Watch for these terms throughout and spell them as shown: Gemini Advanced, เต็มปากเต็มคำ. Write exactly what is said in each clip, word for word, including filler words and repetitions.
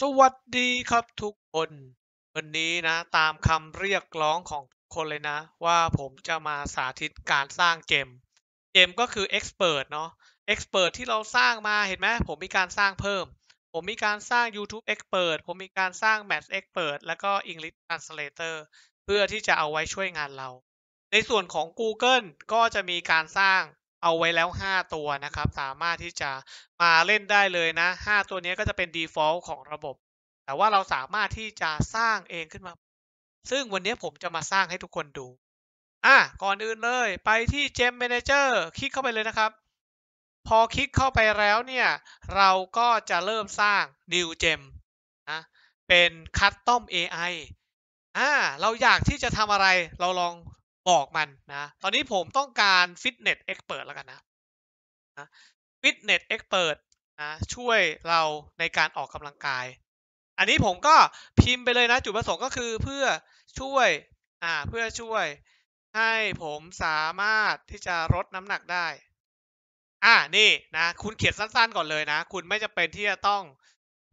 สวัสดีครับทุกคนวันนี้นะตามคำเรียกร้องของทุกคนเลยนะว่าผมจะมาสาธิตการสร้างเกมเกมก็คือ Expert เนาะ Expert ที่เราสร้างมาเห็นไหมผมมีการสร้างเพิ่มผมมีการสร้าง YouTube Expert ผมมีการสร้าง Math Expert แล้วก็ English Translator เพื่อที่จะเอาไว้ช่วยงานเราในส่วนของ Google ก็จะมีการสร้างเอาไว้แล้วห้าตัวนะครับสามารถที่จะมาเล่นได้เลยนะห้าตัวนี้ก็จะเป็น default ของระบบแต่ว่าเราสามารถที่จะสร้างเองขึ้นมาซึ่งวันนี้ผมจะมาสร้างให้ทุกคนดูอ่ะก่อนอื่นเลยไปที่ Gem Manager คลิกเข้าไปเลยนะครับพอคลิกเข้าไปแล้วเนี่ยเราก็จะเริ่มสร้าง New Gem นะเป็น Custom เอ ไอ อ่ะเราอยากที่จะทำอะไรเราลองบอกมันนะตอนนี้ผมต้องการฟิตเนสเอ็กซ์เพิร์ทแล้วกันนะฟิตเนสเอ็กซ์เพิร์ทนะช่วยเราในการออกกำลังกายอันนี้ผมก็พิมพ์ไปเลยนะจุดประสงค์ก็คือเพื่อช่วยอ่าเพื่อช่วยให้ผมสามารถที่จะลดน้ำหนักได้อ่านี่นะคุณเขียนสั้นๆก่อนเลยนะคุณไม่จำเป็นที่จะต้อง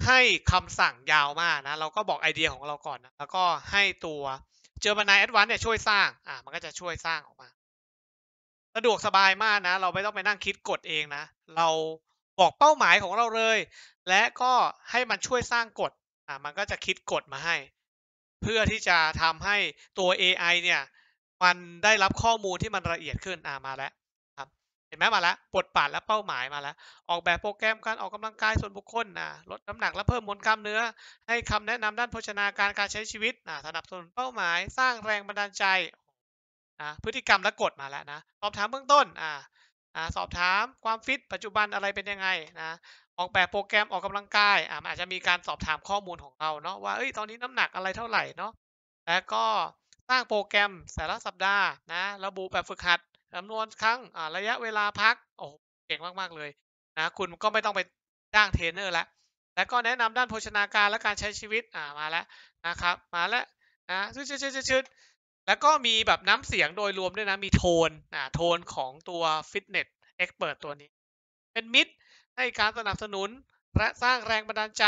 ให้คำสั่งยาวมากนะเราก็บอกไอเดียของเราก่อนนะแล้วก็ให้ตัวเจอมานายแอดวานซ์เนี่ยช่วยสร้างอ่ะมันก็จะช่วยสร้างออกมาสะดวกสบายมากนะเราไม่ต้องไปนั่งคิดกฎเองนะเราบอกเป้าหมายของเราเลยและก็ให้มันช่วยสร้างกฎอ่ะมันก็จะคิดกฎมาให้เพื่อที่จะทำให้ตัว เอ ไอ เนี่ยมันได้รับข้อมูลที่มันละเอียดขึ้นอ่ะมาแล้วครับเห็นไหมมาแล้วบทบาทและเป้าหมายมาแล้วออกแบบโปรแกรมการออกกำลังกายส่วนบุคคลนะลดน้ำหนักและเพิ่มมวลกล้ามเนื้อให้คำแนะนำด้านโภชนาการการใช้ชีวิตนะสนับสนุนเป้าหมายสร้างแรงบันดาลใจนะพฤติกรรมและกฎมาแล้วนะสอบถามเบื้องต้นนะนะสอบถามความฟิตปัจจุบันอะไรเป็นยังไงนะออกแบบโปรแกรมออกกำลังกายอ่ะอาจจะมีการสอบถามข้อมูลของเราเนาะว่าเอ้ยตอนนี้น้ำหนักอะไรเท่าไหร่เนาะแล้วก็สร้างโปรแกรมแต่ละสัปดาห์นะระบุแบบฝึกหัดจำนวนครั้งระยะเวลาพักโอ้เก่งมากๆเลยนะคุณก็ไม่ต้องไปจ้างเทรนเนอร์แล้วแล้วก็แนะนำด้านโภชนาการและการใช้ชีวิตอ่ามาแล้วนะครับมาแล้วนะชุดชุดชุดชุดแล้วก็มีแบบน้ำเสียงโดยรวมด้วยนะมีโทนอ่าโทนของตัวฟิตเนสเอ็กซ์เพิร์ทตัวนี้เป็นมิตรให้การสนับสนุนและสร้างแรงบันดาลใจ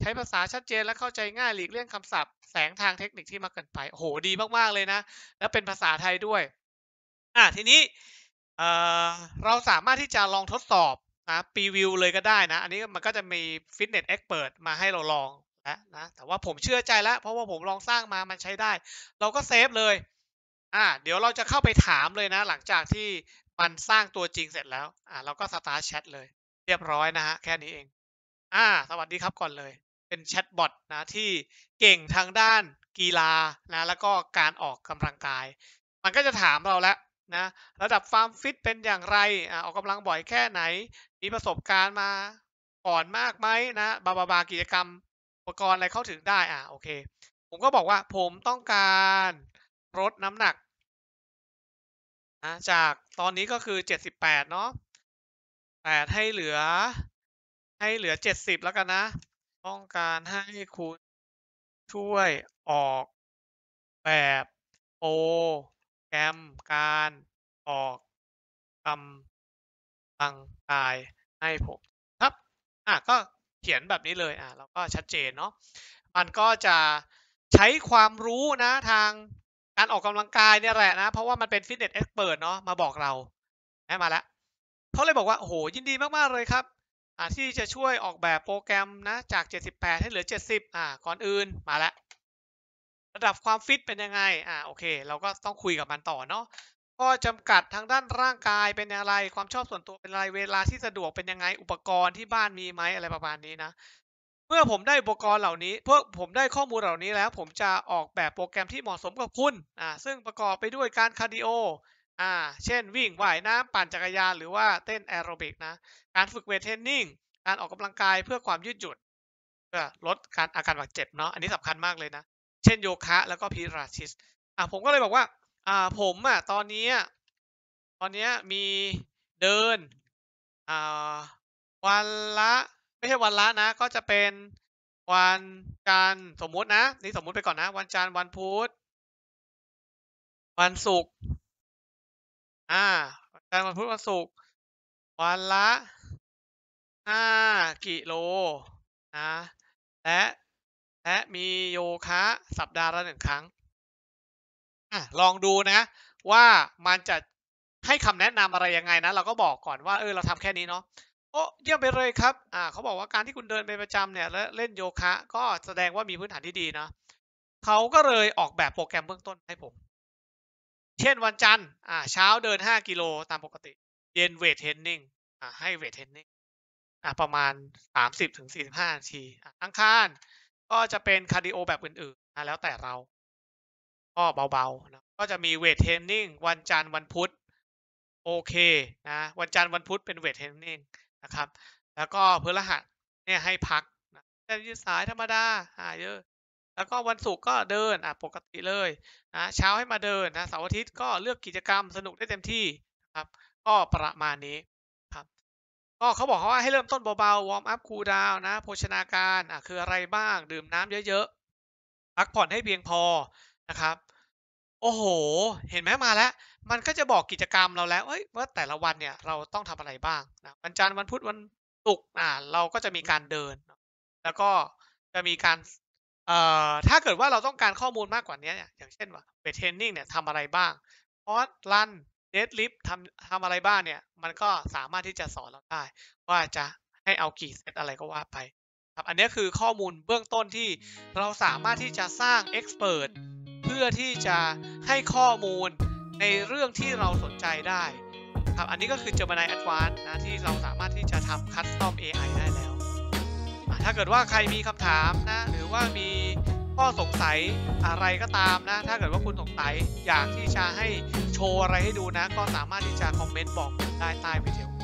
ใช้ภาษาชัดเจนและเข้าใจง่ายหลีกเลี่ยงคำศัพท์แสงทางเทคนิคที่มากเกินไปโอ้โหดีมากๆเลยนะและเป็นภาษาไทยด้วยอ่ะทีนี้เอ่อเราสามารถที่จะลองทดสอบนะพรีวิวเลยก็ได้นะอันนี้มันก็จะมีฟิตเนสเอ็กซ์เพิร์ทมาให้เราลองแล้วนะแต่ว่าผมเชื่อใจแล้วเพราะว่าผมลองสร้างมามันใช้ได้เราก็เซฟเลยอ่ะเดี๋ยวเราจะเข้าไปถามเลยนะหลังจากที่มันสร้างตัวจริงเสร็จแล้วอ่ะเราก็สตาร์ทแชทเลยเรียบร้อยนะฮะแค่นี้เองอ่ะสวัสดีครับก่อนเลยเป็นแชทบอทนะที่เก่งทางด้านกีฬานะแล้วก็การออกกำลังกายมันก็จะถามเราแล้วนะระดับความฟิตเป็นอย่างไรออกกำลังบ่อยแค่ไหนมีประสบการณ์มาก่อนมากไหมนะบาบาบากิจกรรมอุปกรณ์อะไรเข้าถึงได้อ่ะโอเคผมก็บอกว่าผมต้องการลดน้ำหนักนะจากตอนนี้ก็คือเจ็ดสิบแปดเนาะแปดให้เหลือให้เหลือเจ็ดสิบแล้วกันนะต้องการให้คุณช่วยออกแบบโปรแกรมการออกกำลังกายให้ผมครับอ่ะก็เขียนแบบนี้เลยอ่ะเราก็ชัดเจนเนาะมันก็จะใช้ความรู้นะทางการออกกำลังกายเนี่ยแหละนะเพราะว่ามันเป็นฟิตเนสเอ็กซ์เพิร์ทเนาะมาบอกเราได้มาแล้วเขาเลยบอกว่าโอ้โหยินดีมากๆเลยครับอ่ะที่จะช่วยออกแบบโปรแกรมนะจากเจ็ดสิบแปดให้เหลือเจ็ดสิบอ่ะก่อนอื่นมาแล้วระดับความฟิตเป็นยังไงอ่าโอเคเราก็ต้องคุยกับมันต่อเนาะข้อจำกัดทางด้านร่างกายเป็นอะไรความชอบส่วนตัวเป็นอะไรเวลาที่สะดวกเป็นยังไงอุปกรณ์ที่บ้านมีไหมอะไรประมาณนี้นะเมื่อผมได้อุปกรณ์เหล่านี้เพื่อผมได้ข้อมูลเหล่านี้แล้วผมจะออกแบบโปรแกรมที่เหมาะสมกับคุณอ่าซึ่งประกอบไปด้วยการคาร์ดิโออ่าเช่นวิ่งว่ายน้ำปั่นจักรยานหรือว่าเต้นแอโรบิกนะการฝึกเวทเทรนนิ่งการออกกำลังกายเพื่อความยืดหยุ่นเพื่อลดการอาการบาดเจ็บเนาะอันนี้สำคัญมากเลยนะเช่นโยคะแล้วก็พิลาทิสอ่ะผมก็เลยบอกว่าอ่าผมอ่ะตอนนี้ตอนนี้มีเดินอ่าวันละไม่ใช่วันละนะก็จะเป็นวันจันทร์สมมุตินะนี่สมมุติไปก่อนนะวันจันทร์วันพุธวันศุกร์อ่าวันจันทร์วันพุธวันศุกร์วันละห้ากิโลนะ และและมีโยคะสัปดาห์ละหนึ่งครั้งอ่ะลองดูนะว่ามันจะให้คำแนะนำอะไรยังไงนะเราก็บอกก่อนว่าเออเราทำแค่นี้เนาะโอ้เยี่ยมไปเลยครับอ่าเขาบอกว่าการที่คุณเดินเป็นประจำเนี่ยและเล่นโยคะก็แสดงว่ามีพื้นฐานที่ดีนะเขาก็เลยออกแบบโปรแกรมเบื้องต้นให้ผมเช่นวันจันทร์อ่าเช้าเดินห้ากิโลตามปกติเย็นเวทเทรนนิ่งอ่าให้เวทเทรนนิ่งอ่าประมาณ สามสิบถึงสี่สิบห้า นาทีอังคารก็จะเป็นคาร์ดิโอแบบอื่นๆนะแล้วแต่เราก็เบาๆนะก็จะมีเวทเทรนนิ่งวันจันทร์วันพุธโอเคนะวันจันทร์วันพุธเป็นเวทเทรนนิ่งนะครับแล้วก็พฤหัสเนี่ยให้พักนะเดินยืดสายธรรมดาอ่าเยอะแล้วก็วันศุกร์ก็เดินอ่ะปกติเลยนะเช้าให้มาเดินนะเสาร์อาทิตย์ก็เลือกกิจกรรมสนุกได้เต็มที่นะครับก็ประมาณนี้ครับก็เขาบอกว่าให้เริ่มต้นเบาๆวอร์มอัพคูลดาวน์นะโภชนาการอ่ะคืออะไรบ้างดื่มน้ำเยอะๆพักผ่อนให้เพียงพอนะครับโอ้โหเห็นไหมมาแล้วมันก็จะบอกกิจกรรมเราแล้วเอ้ยว่าแต่ละวันเนี่ยเราต้องทำอะไรบ้างนะวันจันทร์วันพุธวันศุกร์อ่ะเราก็จะมีการเดินแล้วก็จะมีการเอ่อถ้าเกิดว่าเราต้องการข้อมูลมากกว่านี้เนี่ยอย่างเช่นว่าเวทเทรนนิ่งเนี่ยทำอะไรบ้างพอสลันเดดลิฟท์ทำทำอะไรบ้างเนี่ยมันก็สามารถที่จะสอนเราได้ว่าจะให้เอากี่เซตอะไรก็ว่าไปครับอันนี้คือข้อมูลเบื้องต้นที่เราสามารถที่จะสร้างเอ็กซ์เพิร์ทเพื่อที่จะให้ข้อมูลในเรื่องที่เราสนใจได้ครับอันนี้ก็คือ Gemini Advanced นะที่เราสามารถที่จะทำ Custom เอ ไอ ได้แล้วถ้าเกิดว่าใครมีคำถามนะหรือว่ามีข้อสงสัยอะไรก็ตามนะถ้าเกิดว่าคุณสงสัยอยากที่จะให้โชว์อะไรให้ดูนะก็สามารถที่จะคอมเมนต์บอกได้ใต้วิดีโอ